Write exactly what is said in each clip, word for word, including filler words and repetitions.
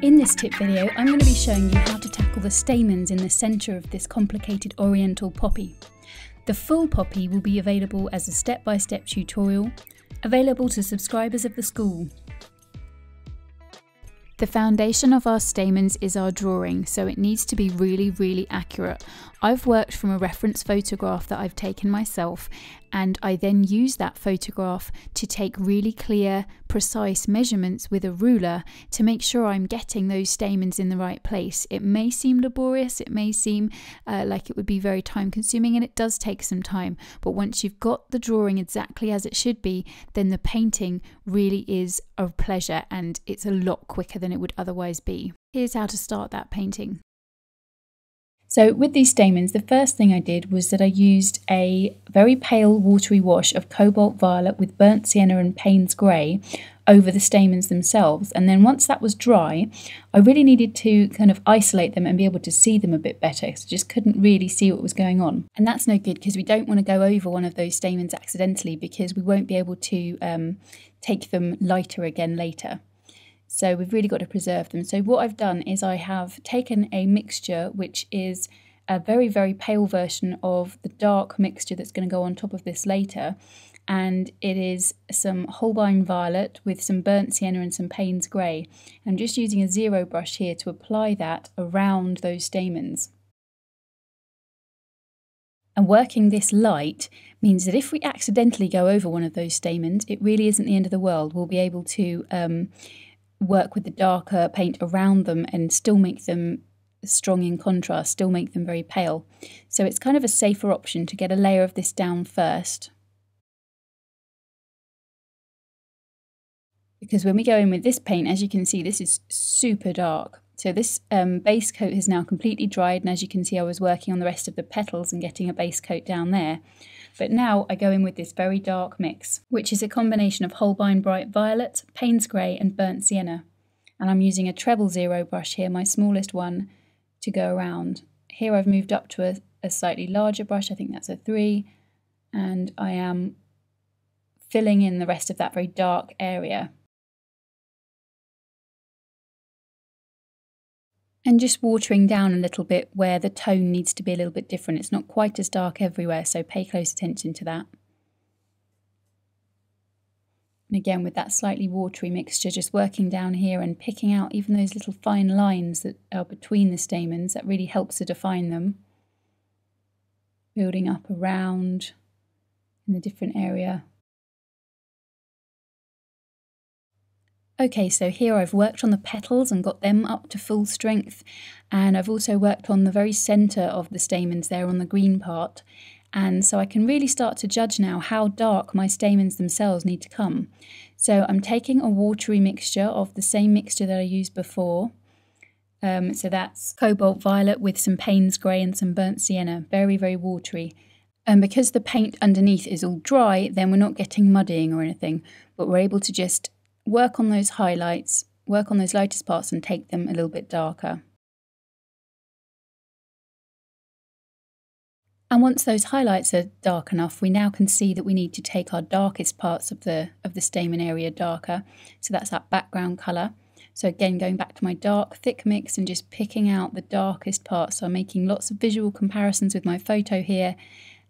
In this tip video, I'm going to be showing you how to tackle the stamens in the centre of this complicated Oriental poppy. The full poppy will be available as a step-by-step tutorial, available to subscribers of the school. The foundation of our stamens is our drawing, so it needs to be really, really accurate. I've worked from a reference photograph that I've taken myself, and I then use that photograph to take really clear, precise measurements with a ruler to make sure I'm getting those stamens in the right place. It may seem laborious, it may seem uh, like it would be very time consuming, and it does take some time, but once you've got the drawing exactly as it should be, then the painting really is a pleasure and it's a lot quicker than it would otherwise be. Here's how to start that painting. So with these stamens, the first thing I did was that I used a very pale watery wash of cobalt violet with burnt sienna and Payne's grey over the stamens themselves, and then once that was dry I really needed to kind of isolate them and be able to see them a bit better, so just couldn't really see what was going on. And that's no good because we don't want to go over one of those stamens accidentally, because we won't be able to um, take them lighter again later. So we've really got to preserve them. So what I've done is I have taken a mixture which is a very, very pale version of the dark mixture that's going to go on top of this later. And it is some Holbein violet with some burnt sienna and some Payne's grey. I'm just using a zero brush here to apply that around those stamens. And working this light means that if we accidentally go over one of those stamens, it really isn't the end of the world. We'll be able to um, work with the darker paint around them and still make them strong in contrast, still make them very pale. So it's kind of a safer option to get a layer of this down first, because when we go in with this paint, as you can see, this is super dark. So this um, base coat has now completely dried, and as you can see I was working on the rest of the petals and getting a base coat down there. But now I go in with this very dark mix, which is a combination of Holbein bright violet, Payne's grey and burnt sienna. And I'm using a treble zero brush here, my smallest one, to go around. Here I've moved up to a, a slightly larger brush, I think that's a three, and I am filling in the rest of that very dark area. And just watering down a little bit where the tone needs to be a little bit different. It's not quite as dark everywhere, so pay close attention to that. And again, with that slightly watery mixture, just working down here and picking out even those little fine lines that are between the stamens. That really helps to define them. Building up around in the different area. Okay, so here I've worked on the petals and got them up to full strength, and I've also worked on the very centre of the stamens there on the green part, and so I can really start to judge now how dark my stamens themselves need to come. So I'm taking a watery mixture of the same mixture that I used before, um, so that's cobalt violet with some Payne's grey and some burnt sienna, very very watery. And because the paint underneath is all dry, then we're not getting muddying or anything, but we're able to just work on those highlights, work on those lightest parts and take them a little bit darker. And once those highlights are dark enough, we now can see that we need to take our darkest parts of the, of the stamen area darker. So that's that background colour. So again, going back to my dark thick mix and just picking out the darkest parts. So I'm making lots of visual comparisons with my photo here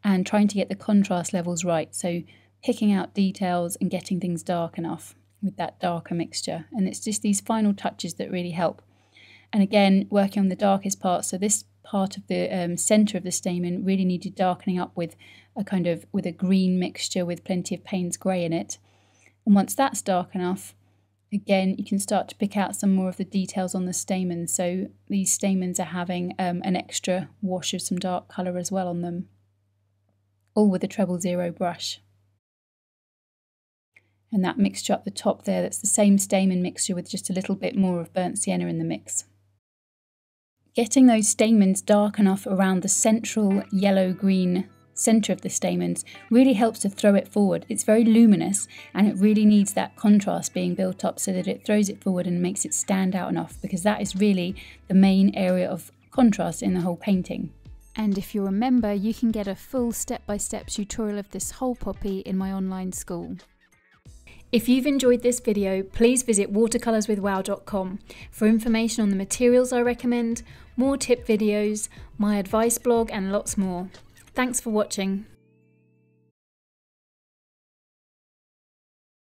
and trying to get the contrast levels right. So picking out details and getting things dark enough with that darker mixture, and it's just these final touches that really help. And again, working on the darkest part, so this part of the um, centre of the stamen really needed darkening up with a kind of with a green mixture with plenty of Payne's grey in it. And once that's dark enough, again you can start to pick out some more of the details on the stamen. So these stamens are having um, an extra wash of some dark colour as well on them, all with a treble zero brush. And that mixture up the top there, that's the same stamen mixture with just a little bit more of burnt sienna in the mix. Getting those stamens dark enough around the central yellow-green centre of the stamens really helps to throw it forward. It's very luminous and it really needs that contrast being built up so that it throws it forward and makes it stand out enough, because that is really the main area of contrast in the whole painting. And if you remember, you can get a full step-by-step tutorial of this whole poppy in my online school. If you've enjoyed this video, please visit watercolours with wow dot com for information on the materials I recommend, more tip videos, my advice blog and lots more. Thanks for watching.